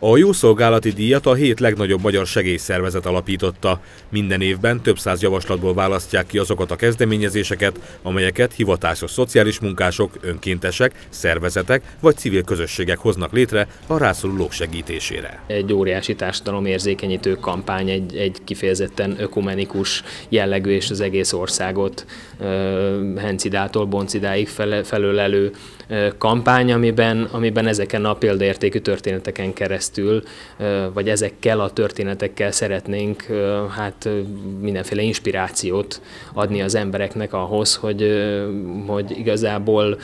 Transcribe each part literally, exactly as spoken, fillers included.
A jószolgálati díjat a hét legnagyobb magyar segélyszervezet alapította. Minden évben több száz javaslatból választják ki azokat a kezdeményezéseket, amelyeket hivatásos szociális munkások, önkéntesek, szervezetek vagy civil közösségek hoznak létre a rászorulók segítésére. Egy óriási társadalomérzékenyítő kampány, egy, egy kifejezetten ökumenikus jellegű és az egész országot Hencidától Boncidáig fel, felölelő kampány, amiben, amiben ezeken a példaértékű történeteken keresztül vagy ezekkel a történetekkel szeretnénk hát mindenféle inspirációt adni az embereknek ahhoz, hogy, hogy igazából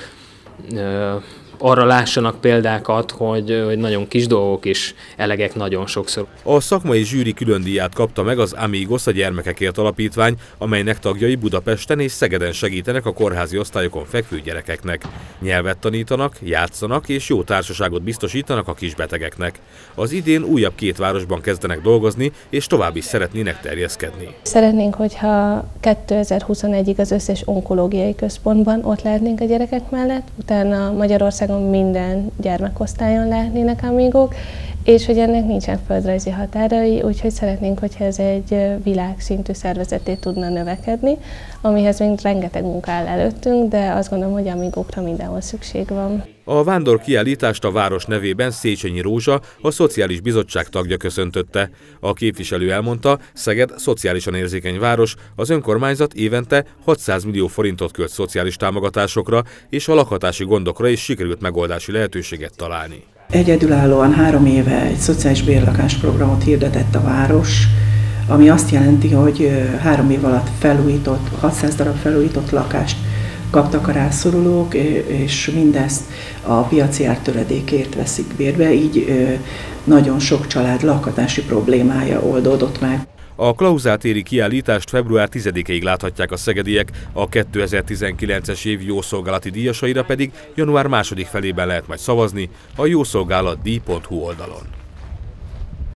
arra lássanak példákat, hogy, hogy nagyon kis dolgok is elegek nagyon sokszor. A szakmai zsűri különdíját kapta meg az Amigos a Gyermekekért Alapítvány, amelynek tagjai Budapesten és Szegeden segítenek a kórházi osztályokon fekvő gyerekeknek. Nyelvet tanítanak, játszanak és jó társaságot biztosítanak a kisbetegeknek. Az idén újabb két városban kezdenek dolgozni, és tovább is szeretnének terjeszkedni. Szeretnénk, hogyha kétezer-huszonegyig az összes onkológiai központban ott lehetnénk a gyerekek mellett, utána Magyarország minden gyermekosztályon látnének amígok, és hogy ennek nincsen földrajzi határai, úgyhogy szeretnénk, hogyha ez egy világszintű szervezetté tudna növekedni, amihez még rengeteg munka áll előttünk, de azt gondolom, hogy amígokra mindenhol szükség van. A vándorkiállítást a város nevében Széchenyi Rózsa, a Szociális Bizottság tagja köszöntötte. A képviselő elmondta, Szeged szociálisan érzékeny város, az önkormányzat évente hatszáz millió forintot költ szociális támogatásokra, és a lakhatási gondokra is sikerült megoldási lehetőséget találni. Egyedülállóan három éve egy szociális bérlakásprogramot hirdetett a város, ami azt jelenti, hogy három év alatt felújított, hatszáz darab felújított lakást kaptak a rászorulók, és mindezt a piaci ártöredékért veszik bérbe, így nagyon sok család lakhatási problémája oldódott meg. A Klauzál téri kiállítást február tizedikéig láthatják a szegediek, a kétezer-tizenkilences év jószolgálati díjasaira pedig január második felében lehet majd szavazni a jószolgálatdíj pont hu oldalon.